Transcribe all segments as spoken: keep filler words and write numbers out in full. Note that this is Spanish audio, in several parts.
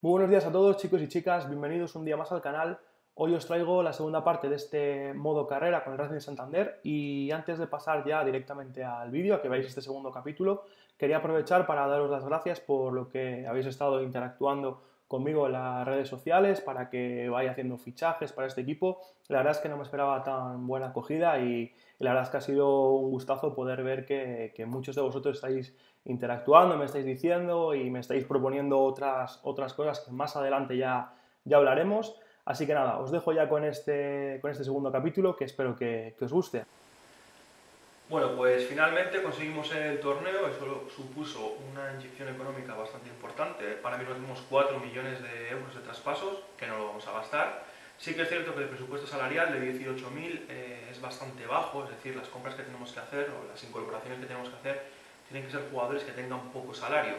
Muy buenos días a todos, chicos y chicas, bienvenidos un día más al canal. Hoy os traigo la segunda parte de este modo carrera con el Racing de Santander y antes de pasar ya directamente al vídeo, a que veáis este segundo capítulo, quería aprovechar para daros las gracias por lo que habéis estado interactuando conmigo en las redes sociales, para que vaya haciendo fichajes para este equipo. La verdad es que no me esperaba tan buena acogida y la verdad es que ha sido un gustazo poder ver que, que muchos de vosotros estáis interactuando, me estáis diciendo y me estáis proponiendo otras, otras cosas que más adelante ya, ya hablaremos. Así que nada, os dejo ya con este, con este segundo capítulo que espero que, que os guste. Bueno, pues finalmente conseguimos el torneo, eso supuso una inyección económica bastante importante. Para mí nos dimos cuatro millones de euros de traspasos, que no lo vamos a gastar. Sí que es cierto que el presupuesto salarial de dieciocho mil eh, es bastante bajo, es decir, las compras que tenemos que hacer o las incorporaciones que tenemos que hacer tienen que ser jugadores que tengan poco salario.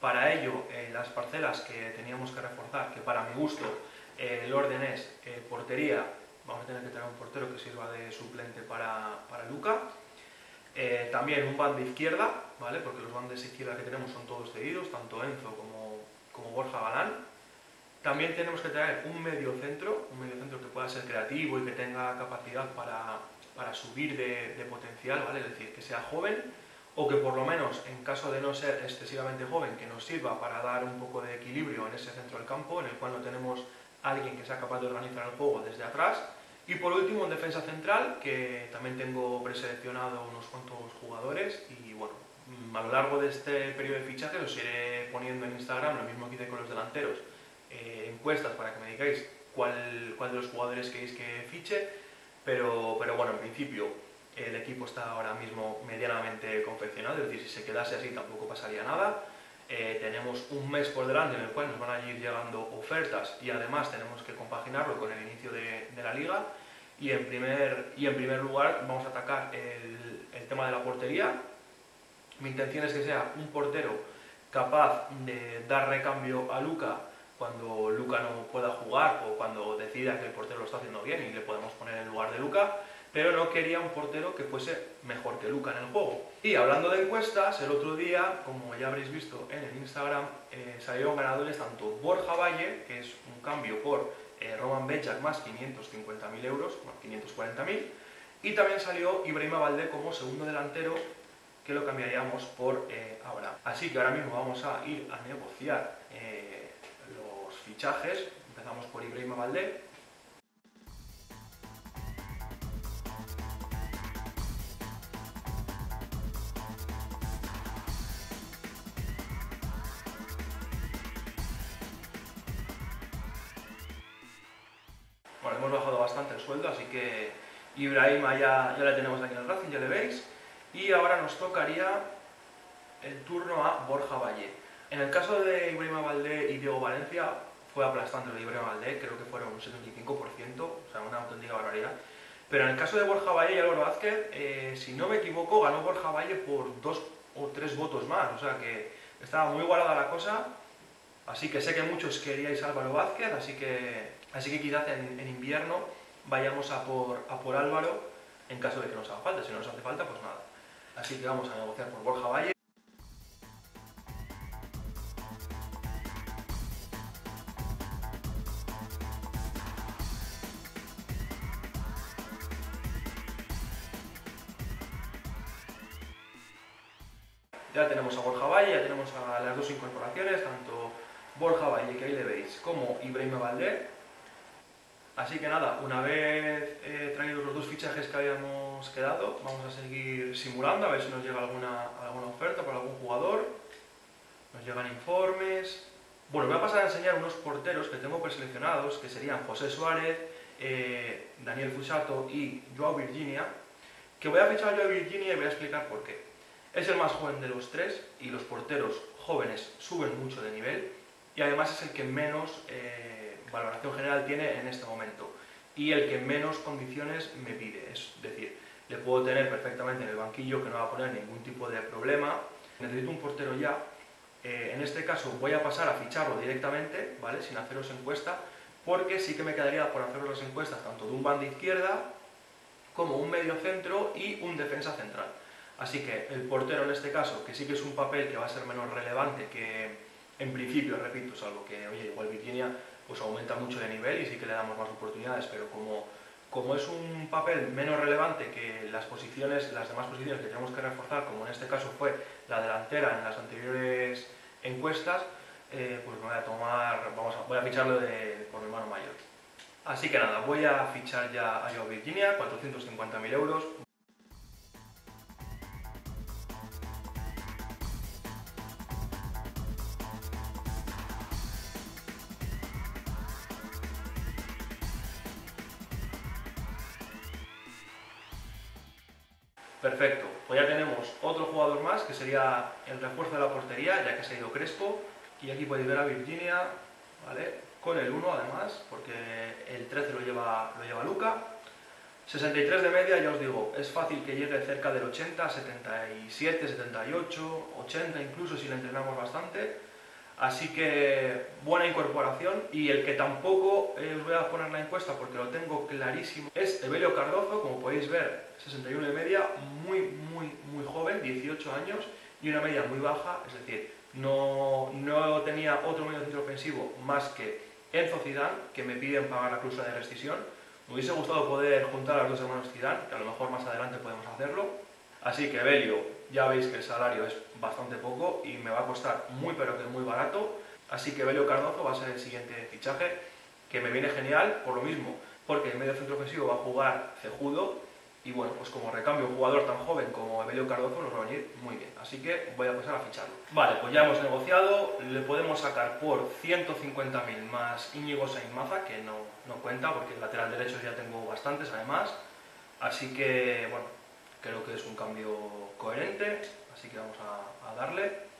Para ello, eh, las parcelas que teníamos que reforzar, que para mi gusto eh, el orden es eh, portería, vamos a tener que tener un portero que sirva de suplente para, para Luca. Eh, también un band de izquierda, ¿vale? Porque los bandes de izquierda que tenemos son todos cedidos, tanto Enzo como, como Borja Galán. También tenemos que tener un medio centro, un medio centro que pueda ser creativo y que tenga capacidad para, para subir de, de potencial, ¿vale? Es decir, que sea joven o que por lo menos, en caso de no ser excesivamente joven, que nos sirva para dar un poco de equilibrio en ese centro del campo, en el cual no tenemos a alguien que sea capaz de organizar el juego desde atrás. Y por último, en defensa central, que también tengo preseleccionado unos cuantos jugadores y bueno, a lo largo de este periodo de fichajes os iré poniendo en Instagram, lo mismo que hice con los delanteros, eh, encuestas para que me digáis cuál, cuál de los jugadores queréis que fiche, pero, pero bueno, en principio el equipo está ahora mismo medianamente confeccionado, es decir, si se quedase así tampoco pasaría nada. Eh, tenemos un mes por delante en el cual nos van a ir llegando ofertas y además tenemos que compaginarlo con el inicio de, de la liga y en, primer, y en primer lugar vamos a atacar el, el tema de la portería. Mi intención es que sea un portero capaz de dar recambio a Luca cuando Luca no pueda jugar o cuando decida que el portero lo está haciendo bien y le podemos poner en lugar de Luca, pero no quería un portero que fuese mejor que Luca en el juego. Y hablando de encuestas, el otro día, como ya habréis visto en el Instagram, eh, salieron ganadores tanto Borja Valle, que es un cambio por eh, Roman Bechak más quinientos cincuenta mil euros, bueno, quinientos cuarenta mil, y también salió Ibrahima Valdé como segundo delantero, que lo cambiaríamos por eh, Abraham. Así que ahora mismo vamos a ir a negociar eh, los fichajes. Empezamos por Ibrahima Valdé. Hemos bajado bastante el sueldo, así que Ibrahima ya, ya la tenemos aquí en el Racing, ya le veis. Y ahora nos tocaría el turno a Borja Valle. En el caso de Ibrahima Valdé y Diego Valencia, fue aplastante lo de Ibrahima Valdé, creo que fueron un setenta y cinco por ciento, o sea, una auténtica barbaridad. Pero en el caso de Borja Valle y Álvaro Vázquez, eh, si no me equivoco, ganó Borja Valle por dos o tres votos más, o sea que estaba muy igualada la cosa. Así que sé que muchos queríais Álvaro Vázquez, así que, así que quizás en, en invierno vayamos a por, a por Álvaro en caso de que nos haga falta. Si no nos hace falta, pues nada. Así que vamos a negociar por Borja Valle. Ya tenemos a Borja Valle, ya tenemos a las dos incorporaciones, tanto Borja Valle, que ahí le veis, como Ibrahima Valdé. Así que nada, una vez eh, traídos los dos fichajes que habíamos quedado, vamos a seguir simulando, a ver si nos llega alguna, alguna oferta para algún jugador. Nos llegan informes. Bueno, voy a pasar a enseñar unos porteros que tengo preseleccionados, que serían José Suárez, eh, Daniel Fuzato y João Virginia. Que voy a fichar a João Virginia y voy a explicar por qué. Es el más joven de los tres y los porteros jóvenes suben mucho de nivel y además es el que menos eh, valoración general tiene en este momento y el que menos condiciones me pide, es decir, le puedo tener perfectamente en el banquillo que no va a poner ningún tipo de problema. Necesito un portero ya, eh, en este caso voy a pasar a ficharlo directamente, ¿vale? Sin haceros encuesta, porque sí que me quedaría por haceros las encuestas tanto de un banda izquierda como un medio centro y un defensa central. Así que el portero en este caso, que sí que es un papel que va a ser menos relevante que, en principio, repito, salvo que, oye, igual Virginia pues aumenta mucho de nivel y sí que le damos más oportunidades, pero como, como es un papel menos relevante que las posiciones, las demás posiciones que tenemos que reforzar, como en este caso fue la delantera en las anteriores encuestas, eh, pues me voy a tomar, vamos a, voy a ficharlo de, por mi hermano mayor. Así que nada, voy a fichar ya a João Virginia, cuatrocientos cincuenta mil euros. Perfecto, pues ya tenemos otro jugador más que sería el refuerzo de la portería, ya que se ha ido Crespo, y aquí podéis ver a Virginia, ¿vale? Con el uno además, porque el trece lo lleva, lo lleva Luca. sesenta y tres de media, ya os digo, es fácil que llegue cerca del ochenta, setenta y siete, setenta y ocho, ochenta incluso si le entrenamos bastante. Así que buena incorporación, y el que tampoco eh, os voy a poner la encuesta porque lo tengo clarísimo es Evelio Cardozo, como podéis ver, sesenta y uno de media, muy, muy, muy joven, dieciocho años, y una media muy baja, es decir, no, no tenía otro medio centro ofensivo más que Enzo Zidane, que me piden pagar la cláusula de rescisión. Me hubiese gustado poder juntar a los dos hermanos Zidane, que a lo mejor más adelante podemos hacerlo. Así que Evelio, ya veis que el salario es bastante poco y me va a costar muy pero que muy barato, así que Evelio Cardozo va a ser el siguiente fichaje, que me viene genial por lo mismo, porque en medio centro ofensivo va a jugar Cejudo, y bueno, pues como recambio un jugador tan joven como Evelio Cardozo nos va a venir muy bien, así que voy a pasar a ficharlo. Vale, pues ya hemos negociado, le podemos sacar por ciento cincuenta mil más Íñigo Sainmaza, que no, no cuenta porque el lateral derecho ya tengo bastantes además, así que bueno, creo que es un cambio coherente, así que vamos a, a darle.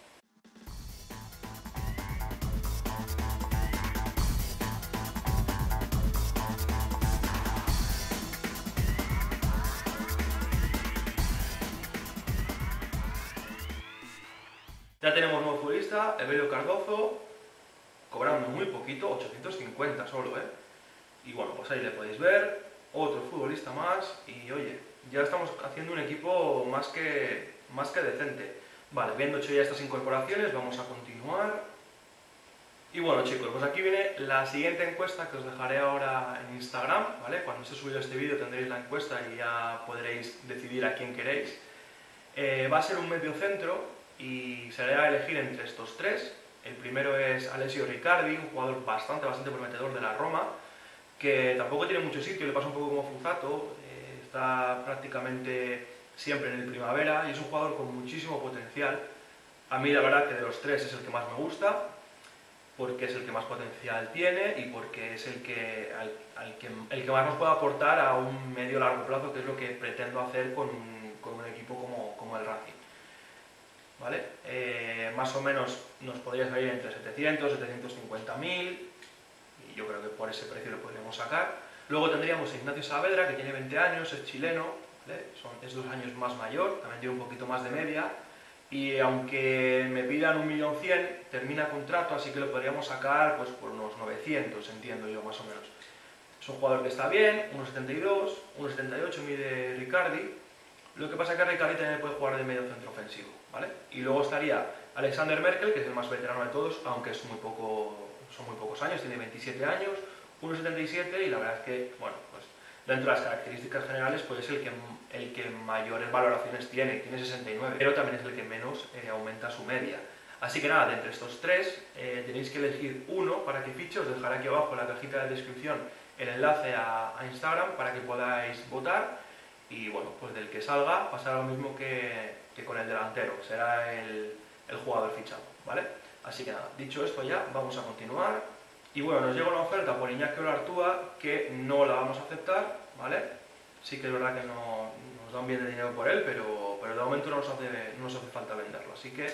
Ya tenemos nuevo futbolista, Evelio Cardozo, cobrando muy poquito, ochocientos cincuenta solo, ¿eh? Y bueno, pues ahí le podéis ver, otro futbolista más, y oye, ya estamos haciendo un equipo más que, más que decente. Vale, habiendo hecho ya estas incorporaciones, vamos a continuar. Y bueno chicos, pues aquí viene la siguiente encuesta que os dejaré ahora en Instagram, ¿vale? Cuando se suba este vídeo tendréis la encuesta y ya podréis decidir a quién queréis. Eh, va a ser un mediocentro y será elegir entre estos tres. El primero es Alessio Riccardi, un jugador bastante, bastante prometedor de la Roma, que tampoco tiene mucho sitio, le pasa un poco como Fuzato. Está prácticamente siempre en el Primavera y es un jugador con muchísimo potencial. A mí la verdad que de los tres es el que más me gusta, porque es el que más potencial tiene y porque es el que, al, al que, el que más nos puede aportar a un medio largo plazo, que es lo que pretendo hacer con, con un equipo como, como el Racing, ¿vale? Eh, más o menos nos podría salir entre setecientos, setecientos cincuenta mil, y yo creo que por ese precio lo podríamos sacar. Luego tendríamos a Ignacio Saavedra, que tiene veinte años, es chileno, ¿vale? Son, es dos años más mayor, también tiene un poquito más de media, y aunque me pidan un millón cien mil, termina contrato, así que lo podríamos sacar pues por unos novecientos, entiendo yo, más o menos. Es un jugador que está bien, uno setenta y dos, uno setenta y ocho mide Riccardi, lo que pasa es que Riccardi también puede jugar de medio centro ofensivo, ¿vale? Y luego estaría Alexander Merkel, que es el más veterano de todos, aunque es muy poco, son muy pocos años, tiene veintisiete años, uno setenta y siete, y la verdad es que, bueno, pues dentro de las características generales, pues es el que, el que mayores valoraciones tiene, tiene sesenta y nueve, pero también es el que menos eh, aumenta su media. Así que nada, de entre estos tres eh, tenéis que elegir uno para que fiche. Os dejaré aquí abajo en la cajita de descripción el enlace a, a Instagram para que podáis votar, y bueno, pues del que salga pasará lo mismo que, que con el delantero, será el, el jugador fichado, ¿vale? Así que nada, dicho esto ya, vamos a continuar. Y bueno, nos llega una oferta por Iñaki Olartua que no la vamos a aceptar, ¿vale? Sí que es verdad que no, nos da un bien de dinero por él, pero, pero de momento no nos, hace, no nos hace falta venderlo, así que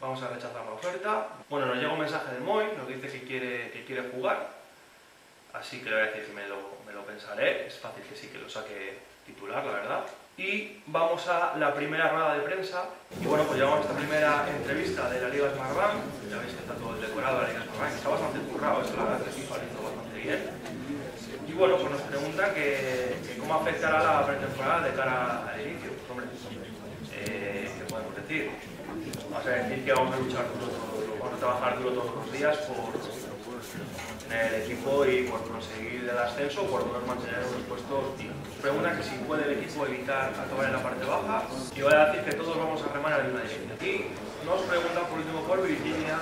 vamos a rechazar la oferta. Bueno, nos llega un mensaje de Moy, nos dice que quiere, que quiere jugar, así que le voy a decir que me lo, me lo pensaré, es fácil que sí que lo saque titular, la verdad. Y vamos a la primera rueda de prensa, y bueno, pues llevamos esta primera entrevista de la Liga SmartBank. Ya veis que está todo decorado de la Liga SmartBank, está bastante currado, eso la verdad que sí, saliendo bastante bien. Y bueno, pues nos pregunta que, que cómo afectará la pretemporada de cara al inicio. Pues hombre, eh, ¿qué podemos decir? Vamos a decir que vamos a luchar por los trabajar duro todos los días por tener el equipo y por conseguir el ascenso, por poder mantener los puestos dignos. Pregunta que si puede el equipo evitar acabar en la parte baja, y voy a decir que todos vamos a remar a la misma dirección. Y nos pregunta por último por Virginia,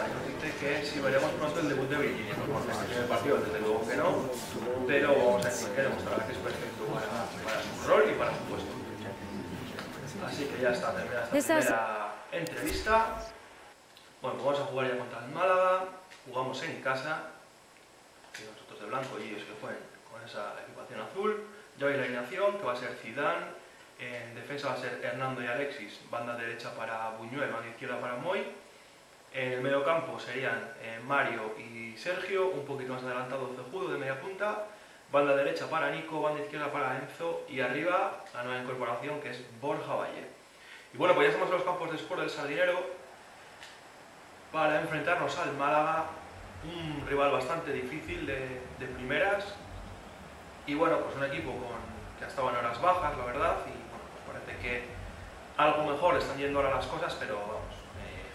que si veremos pronto el debut de Virginia, no es el primer partido, desde luego que no, pero vamos a decir que demostrará que es perfecto para, para su rol y para su puesto. Así que ya está, terminada esta primera entrevista. Bueno, pues vamos a jugar ya contra el Málaga, jugamos en casa, y nosotros de blanco y ellos que juegan con esa equipación azul. Ya veis la alineación, que va a ser Zidane, en defensa va a ser Hernando y Alexis, banda derecha para Buñuel, banda izquierda para Moy. En el medio campo serían eh, Mario y Sergio, un poquito más adelantado Cejudo de media punta, banda derecha para Nico, banda izquierda para Enzo y arriba la nueva incorporación que es Borja Valle. Y bueno, pues ya estamos en los campos de Sport del Sardinero para enfrentarnos al Málaga, un rival bastante difícil de, de primeras y bueno, pues un equipo con, que ha estado en horas bajas, la verdad, y bueno, pues parece que algo mejor están yendo ahora las cosas, pero vamos.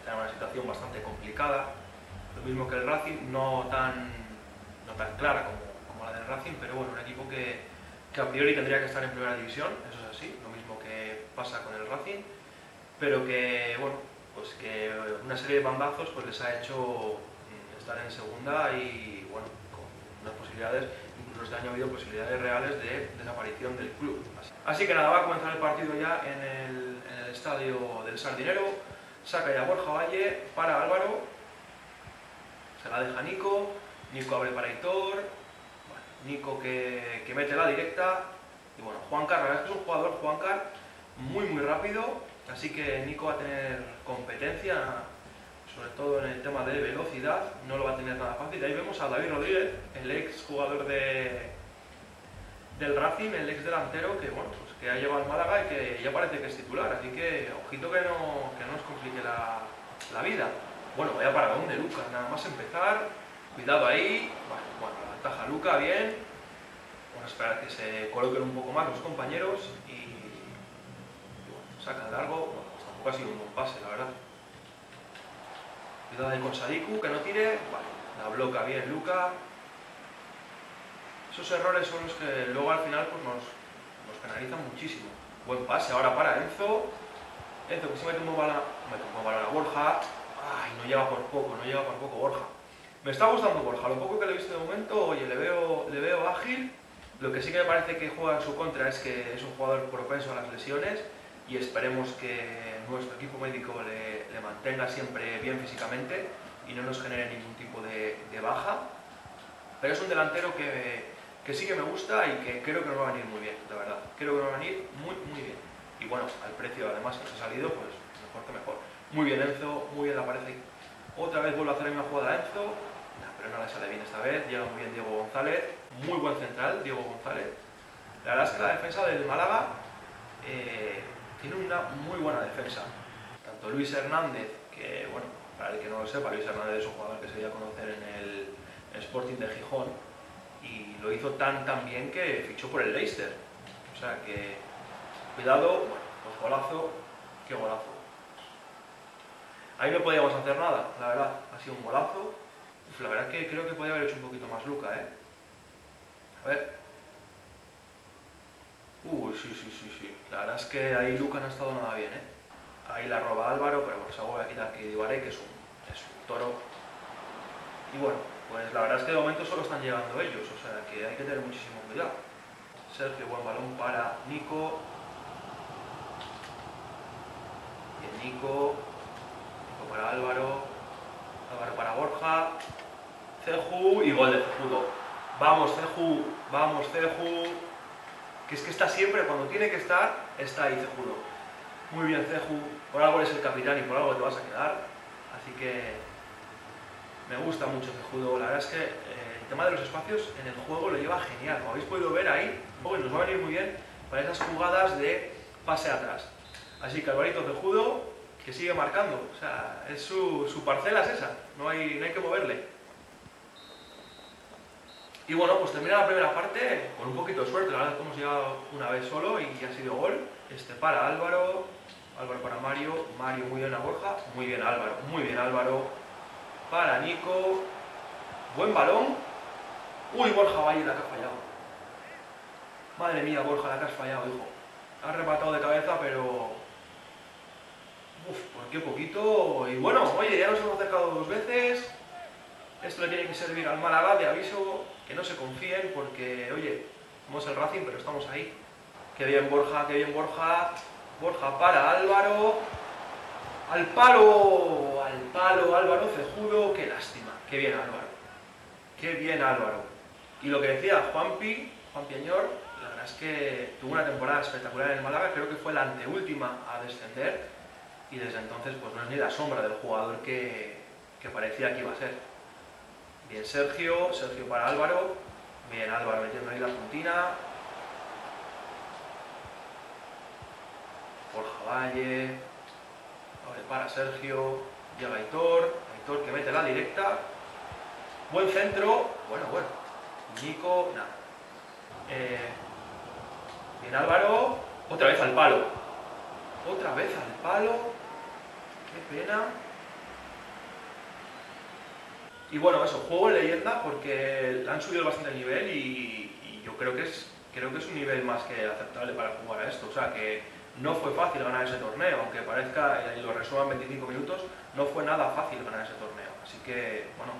Era una situación bastante complicada, lo mismo que el Racing, no tan, no tan clara como, como la del Racing, pero bueno, un equipo que, que a priori tendría que estar en primera división, eso es así, lo mismo que pasa con el Racing, pero que, bueno, pues que una serie de bandazos pues les ha hecho estar en segunda y, bueno, con unas posibilidades, incluso este año ha habido posibilidades reales de desaparición del club. Así, así que nada, va a comenzar el partido ya en el, en el estadio del Sardinero. Saca ya Borja Valle para Álvaro, se la deja Nico, Nico abre para Hitor, bueno, Nico que, que mete la directa, y bueno, Juan Carreras, que es un jugador, Juan Car, muy muy rápido, así que Nico va a tener competencia, sobre todo en el tema de velocidad, no lo va a tener nada fácil. Ahí vemos a David Rodríguez, el ex jugador de, del Racing, el ex delantero, que bueno, pues que ha llegado al Málaga y que ya parece que es titular, así que ojito que no, que no nos complique la, la vida. Bueno, vaya para donde Luca, nada más empezar, cuidado ahí, bueno, bueno ataja Luca, bien, vamos a esperar que se coloquen un poco más los compañeros y, y bueno, saca largo, bueno, pues tampoco ha sido un buen pase, la verdad. Cuidado ahí con Sadiku, que no tire, vale, la bloca bien Luca. Esos errores son los que luego al final pues nos, nos penalizan muchísimo. Buen pase ahora para Enzo. Enzo que se mete un balón a Borja. Ay, no llega por poco, no llega por poco Borja. Me está gustando Borja, lo poco que le he visto de momento, oye, le veo, le veo ágil. Lo que sí que me parece que juega en su contra es que es un jugador propenso a las lesiones y esperemos que nuestro equipo médico le, le mantenga siempre bien físicamente y no nos genere ningún tipo de, de baja. Pero es un delantero que... que sí que me gusta y que creo que nos va a venir muy bien, la verdad. Creo que nos va a venir muy, muy bien. Y bueno, al precio además que nos ha salido, pues mejor que mejor. Muy bien Enzo, muy bien la parece. Otra vez vuelve a hacer la misma jugada Enzo, nah, pero no le sale bien esta vez. Llega muy bien Diego González, muy buen central, Diego González. La verdad es que la defensa del Málaga eh, tiene una muy buena defensa. Tanto Luis Hernández, que bueno, para el que no lo sepa, Luis Hernández es un jugador que se dio a conocer en el Sporting de Gijón, y lo hizo tan tan bien que fichó por el Leicester, o sea que cuidado, bueno, pues golazo, qué golazo. Ahí no podíamos hacer nada, la verdad, ha sido un golazo. Uf, la verdad que creo que podía haber hecho un poquito más Luca, eh. A ver. Uy, sí, sí, sí, sí, la verdad es que ahí Luca no ha estado nada bien, eh. Ahí la roba Álvaro, pero bueno, se la voy a quitar que Dibaré, que es un, es un toro. Y bueno. Pues la verdad es que de momento solo están llegando ellos, o sea que hay que tener muchísimo cuidado. Sergio, buen balón para Nico. Bien Nico. Nico para Álvaro. Álvaro para Borja. Ceju y gol de Cejudo. Vamos Ceju, vamos Ceju. Que es que está siempre, cuando tiene que estar, está ahí Cejudo. Muy bien Ceju, por algo eres el capitán y por algo te vas a quedar. Así que... me gusta mucho Cejudo, la verdad es que eh, el tema de los espacios en el juego lo lleva genial, como habéis podido ver ahí, pues nos va a venir muy bien para esas jugadas de pase atrás. Así que Alvarito Cejudo, que sigue marcando, o sea, es su, su parcela es esa, no hay, no hay que moverle. Y bueno, pues termina la primera parte con un poquito de suerte, la verdad es que hemos llegado una vez solo y ha sido gol. Este para Álvaro, Álvaro para Mario, Mario muy bien a Borja, muy bien Álvaro, muy bien Álvaro. para Nico. Buen balón. Uy, Borja Valle, la que has fallado. Madre mía, Borja, la que has fallado, hijo. Ha rematado de cabeza, pero... Uf, por qué poquito. Y bueno, oye, ya nos hemos acercado dos veces. Esto le tiene que servir al Málaga de aviso, que no se confíen, porque, oye, somos el Racing, pero estamos ahí. Qué bien, Borja, qué bien, Borja. Borja para Álvaro. Al palo, al palo, Álvaro Cejudo. Qué lástima. Qué bien, Álvaro. Qué bien, Álvaro. Y lo que decía Juanpi, Juan Piñor, la verdad es que tuvo una temporada espectacular en el Málaga. Creo que fue la anteúltima a descender. Y desde entonces pues no es ni la sombra del jugador que, que parecía que iba a ser. Bien Sergio, Sergio para Álvaro. Bien Álvaro metiendo ahí la puntina. Borja Valle. Abre para Sergio. Llega Aitor. Aitor que mete la directa. Buen centro. Bueno, bueno. Nico, nada. Eh, bien Álvaro. Otra vez al palo. Otra vez al palo. Qué pena. Y bueno, eso, juego en leyenda porque han subido bastante el nivel y, y yo creo que es creo que es un nivel más que aceptable para jugar a esto. O sea que no fue fácil ganar ese torneo, aunque parezca, y lo resuman veinticinco minutos, no fue nada fácil ganar ese torneo. Así que, bueno,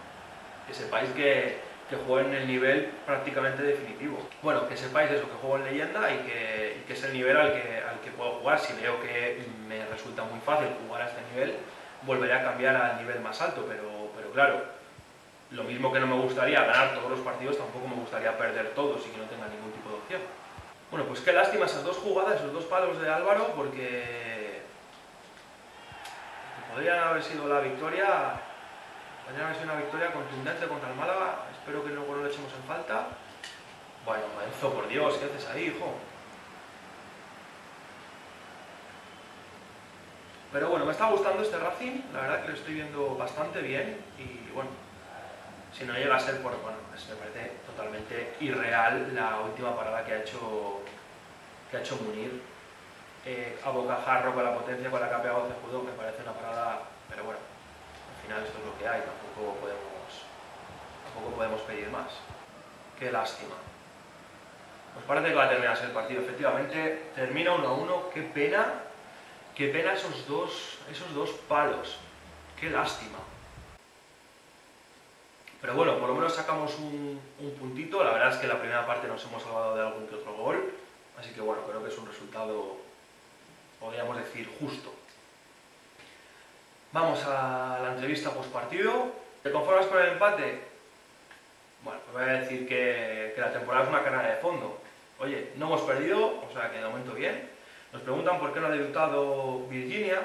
que sepáis que, que juego en el nivel prácticamente definitivo. Bueno, que sepáis eso, que juego en leyenda y que, y que es el nivel al que, al que puedo jugar. Si veo que me resulta muy fácil jugar a este nivel, volveré a cambiar al nivel más alto, pero, pero claro... Lo mismo que no me gustaría ganar todos los partidos, tampoco me gustaría perder todos y que no tenga ningún tipo de opción. Bueno, pues qué lástima esas dos jugadas, esos dos palos de Álvaro, porque podrían haber sido la victoria, podrían haber sido una victoria contundente contra el Málaga. Espero que luego no lo echemos en falta. Bueno, Enzo, por Dios, ¿qué haces ahí, hijo? Pero bueno, me está gustando este Racing, la verdad que lo estoy viendo bastante bien y bueno... Si no llega a ser por... bueno, pues me parece totalmente irreal la última parada que ha hecho que ha hecho Munir. Eh, a bocajarro con la potencia con la que ha pegado Cejudo, me parece una parada... Pero bueno, al final esto es lo que hay, tampoco podemos, tampoco podemos pedir más. Qué lástima. Pues parece que va a terminarse el partido, efectivamente. Termina uno a uno, qué pena. Qué pena esos dos, esos dos palos. Qué lástima. Pero bueno, por lo menos sacamos un, un puntito. La verdad es que en la primera parte nos hemos salvado de algún que otro gol. Así que bueno, creo que es un resultado, podríamos decir, justo. Vamos a la entrevista postpartido. ¿Te conformas con el empate? Bueno, pues voy a decir que, que la temporada es una carrera de fondo. Oye, no hemos perdido, o sea que de momento bien. Nos preguntan por qué no ha debutado Virginia.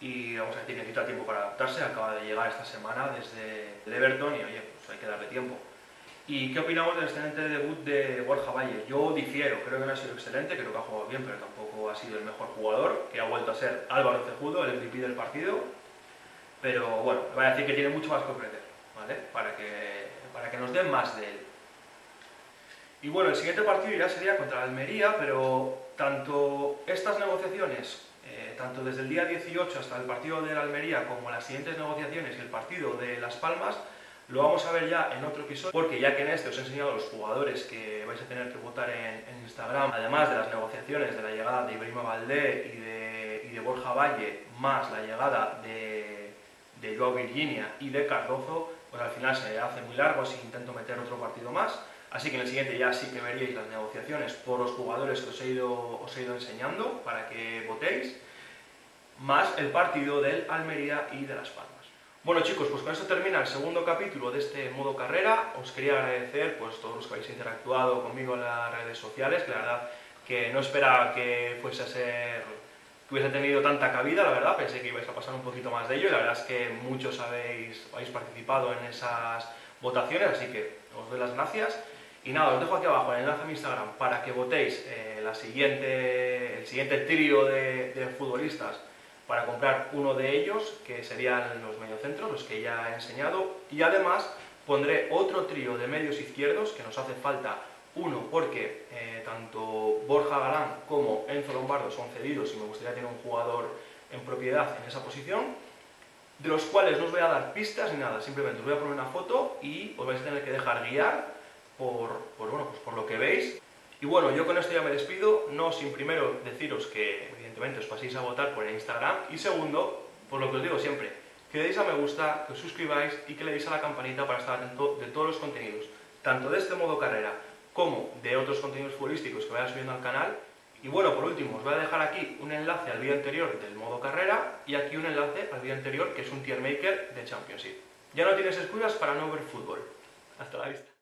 Y vamos a decir que necesita tiempo para adaptarse, acaba de llegar esta semana desde el Everton y oye, pues hay que darle tiempo. ¿Y qué opinamos del excelente debut de Borja Valle? Yo difiero, creo que no ha sido excelente, creo que ha jugado bien, pero tampoco ha sido el mejor jugador, que ha vuelto a ser Álvaro Cejudo, el M V P del partido. Pero bueno, voy a decir que tiene mucho más que ofrecer, ¿vale? Para que, para que nos den más de él. Y bueno, el siguiente partido ya sería contra Almería, pero tanto estas negociaciones... Eh, tanto desde el día dieciocho hasta el partido de la Almería como las siguientes negociaciones y el partido de Las Palmas lo vamos a ver ya en otro episodio, porque ya que en este os he enseñado a los jugadores que vais a tener que votar en, en Instagram, además de las negociaciones de la llegada de Ibrahima Valdé y de, y de Borja Valle, más la llegada de, de João Virginia y de Cardozo, pues al final se hace muy largo si intento meter otro partido más. Así que en el siguiente ya sí que veríais las negociaciones por los jugadores que os he ido, os he ido enseñando para que votéis, más el partido del Almería y de Las Palmas. Bueno chicos, pues con esto termina el segundo capítulo de este modo carrera. Os quería agradecer pues todos los que habéis interactuado conmigo en las redes sociales, que la verdad que no esperaba que fuese a ser, que hubiese tenido tanta cabida, la verdad, pensé que ibais a pasar un poquito más de ello y la verdad es que muchos habéis, habéis participado en esas votaciones, así que os doy las gracias. Y nada, os dejo aquí abajo el enlace a mi Instagram para que votéis eh, la siguiente, el siguiente trío de, de futbolistas para comprar uno de ellos, que serían los mediocentros, los que ya he enseñado. Y además pondré otro trío de medios izquierdos, que nos hace falta uno porque eh, tanto Borja Galán como Enzo Lombardo son cedidos y me gustaría tener un jugador en propiedad en esa posición. de los cuales no os voy a dar pistas ni nada, simplemente os voy a poner una foto y os vais a tener que dejar guiar por, por, bueno, pues por lo que veis. Y bueno, yo con esto ya me despido, no sin primero deciros que evidentemente os paséis a votar por el Instagram y segundo, por lo que os digo siempre, que le deis a me gusta, que os suscribáis y que le deis a la campanita para estar atento de todos los contenidos, tanto de este modo carrera como de otros contenidos futbolísticos que vaya subiendo al canal. Y bueno, por último, os voy a dejar aquí un enlace al vídeo anterior del modo carrera y aquí un enlace al vídeo anterior que es un tier maker de Championship. Ya no tienes excusas para no ver fútbol. Hasta la vista.